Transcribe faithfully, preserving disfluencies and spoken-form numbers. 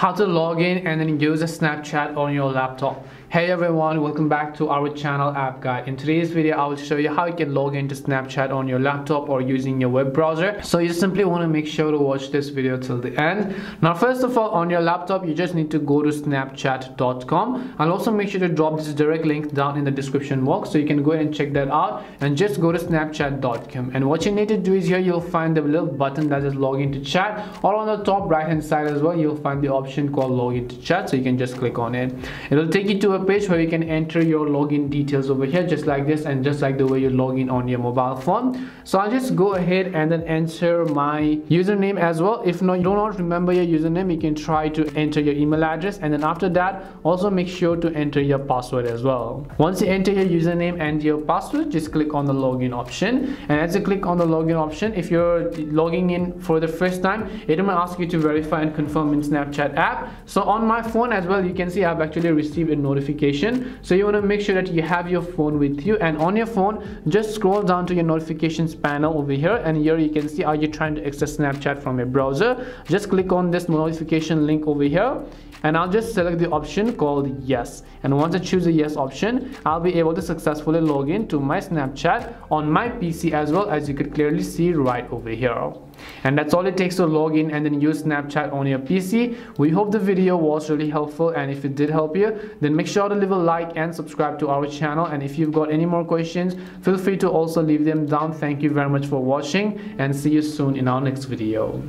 how to log in and then use a Snapchat on your laptop. Hey everyone, welcome back to our channel App Guide. In today's video I will show you how you can log into Snapchat on your laptop or using your web browser. So you simply want to make sure to watch this video till the end. Now first of all, on your laptop you just need to go to snapchat dot com. I'll also make sure to drop this direct link down in the description box so you can go ahead and check that out, and just go to snapchat dot com, and what you need to do is here you'll find the little button that is login to chat, or on the top right hand side as well you'll find the option called login to chat, so you can just click on it. It'll take you to a page where you can enter your login details over here, just like this and just like the way you log in on your mobile phone. So I'll just go ahead and then enter my username as well. If not, you do not remember your username, you can try to enter your email address, and then after that also make sure to enter your password as well. Once you enter your username and your password, just click on the login option, and as you click on the login option, if you're logging in for the first time, it will ask you to verify and confirm in Snapchat app. So on my phone as well, you can see I've actually received a notification, so you want to make sure that you have your phone with you, and on your phone just scroll down to your notifications panel over here, and here you can see, are you trying to access Snapchat from your browser? Just click on this notification link over here, and I'll just select the option called yes, and once I choose the yes option, I'll be able to successfully log in to my Snapchat on my P C as well, as you could clearly see right over here. And that's all it takes to log in and then use Snapchat on your P C. We hope the video was really helpful, and if it did help you, then make sure to leave a like and subscribe to our channel, and if you've got any more questions, feel free to also leave them down. Thank you very much for watching, and see you soon in our next video.